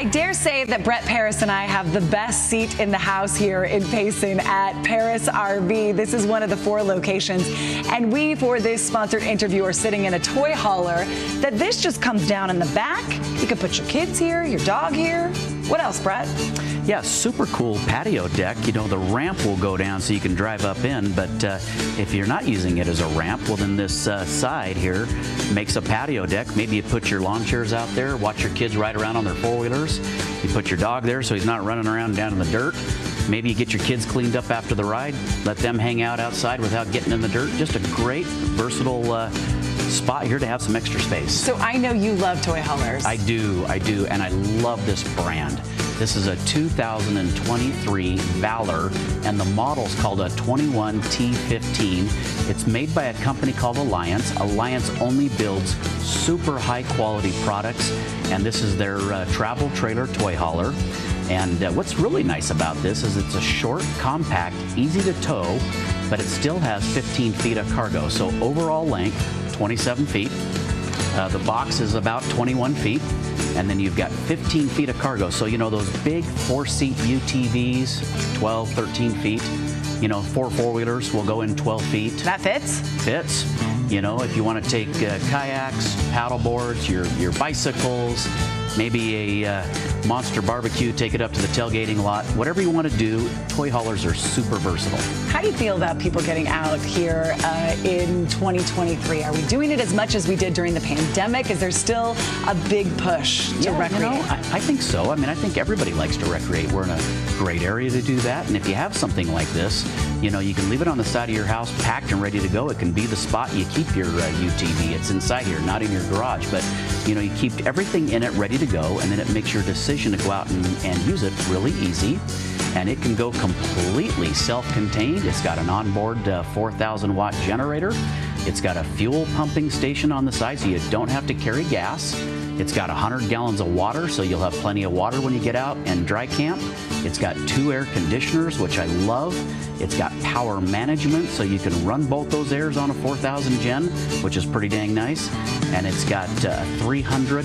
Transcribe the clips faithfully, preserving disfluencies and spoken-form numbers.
I dare say that Brett Parris and I have the best seat in the house here in Payson at Parris R V. This is one of the four locations, and we, for this sponsored interview, are sitting in a toy hauler that this just comes down in the back. You can put your kids here, your dog here. What else, Brett? Yeah, super cool patio deck. You know, the ramp will go down so you can drive up in, but uh, if you're not using it as a ramp, well, then this uh, side here makes a patio deck. Maybe you put your lawn chairs out there, watch your kids ride around on their four-wheelers. You put your dog there so he's not running around down in the dirt. Maybe you get your kids cleaned up after the ride, let them hang out outside without getting in the dirt. Just a great, versatile uh, spot here to have some extra space. So I know you love toy haulers. I do, I do, and I love this brand. This is a two thousand twenty-three Valor, and the model's called a twenty-one T fifteen. It's made by a company called Alliance. Alliance only builds super high-quality products, and this is their uh, travel trailer toy hauler. And uh, what's really nice about this is it's a short, compact, easy to tow, but it still has fifteen feet of cargo, so overall length, twenty-seven feet. Uh, the box is about twenty-one feet, and then you've got fifteen feet of cargo. So, you know, those big four-seat U T Vs, twelve, thirteen feet, you know, four four-wheelers will go in twelve feet. That fits? Fits. You know, if you want to take uh, kayaks, paddle boards, your, your bicycles, maybe a uh, monster barbecue, take it up to the tailgating lot. Whatever you want to do, toy haulers are super versatile. How do you feel about people getting out here uh, in twenty twenty-three? Are we doing it as much as we did during the pandemic? Is there still a big push to yeah, recreate? You know, I, I think so. I mean, I think everybody likes to recreate. We're in a great area to do that. And if you have something like this, you know, you can leave it on the side of your house packed and ready to go. It can be the spot you keep your uh, U T V. It's inside here, not in your garage. But, you know, you keep everything in it ready to go, and then it makes your decision to go out and, and use it really easy. And it can go completely self-contained. It's got an onboard uh, four thousand watt generator. It's got a fuel pumping station on the side, so you don't have to carry gas. It's got one hundred gallons of water, so you'll have plenty of water when you get out and dry camp. It's got two air conditioners, which I love. It's got power management, so you can run both those airs on a four thousand gen, which is pretty dang nice. And it's got a three hundred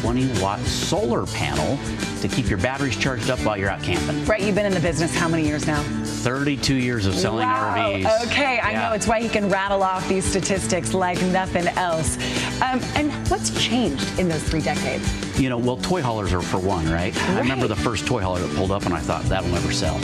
twenty watt solar panel to keep your batteries charged up while you're out camping. Brett, you've been in the business how many years now? thirty-two years of selling wow. R Vs. Okay, yeah. I know. It's why he can rattle off these statistics like nothing else. Um, and what's changed in those three decades? You know, well, toy haulers are for one, right? right? I remember the first toy hauler that pulled up, and I thought, that'll never sell.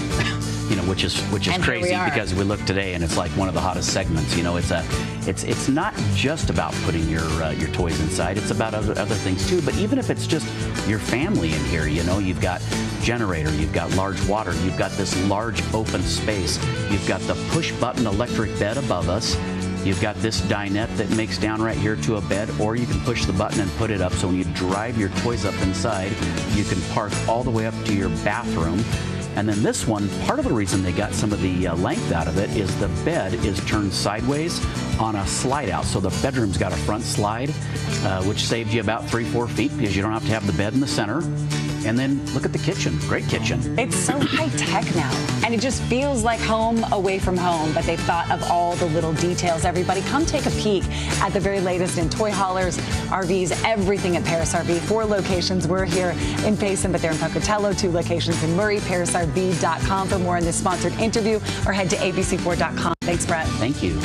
You know, which is which is and crazy we because we look today and it's like one of the hottest segments. You know, it's a, it's it's not just about putting your uh, your toys inside. It's about other other things too. But even if it's just your family in here, you know, you've got generator, you've got large water, you've got this large open space, you've got the push button electric bed above us. You've got this dinette that makes down right here to a bed, or you can push the button and put it up. So when you drive your toys up inside, you can park all the way up to your bathroom. And then this one, part of the reason they got some of the uh, length out of it is the bed is turned sideways on a slide out. So the bedroom's got a front slide, uh, which saves you about three, four feet because you don't have to have the bed in the center. And then look at the kitchen, great kitchen. It's so high tech now, and it just feels like home away from home, but they've thought of all the little details. Everybody, come take a peek at the very latest in toy haulers, R Vs, everything at Parris R V. Four locations. We're here in Payson, but they're in Pocatello, two locations in Murray. Paris R V dot com for more on this sponsored interview, or head to A B C four dot com. Thanks, Brett. Thank you.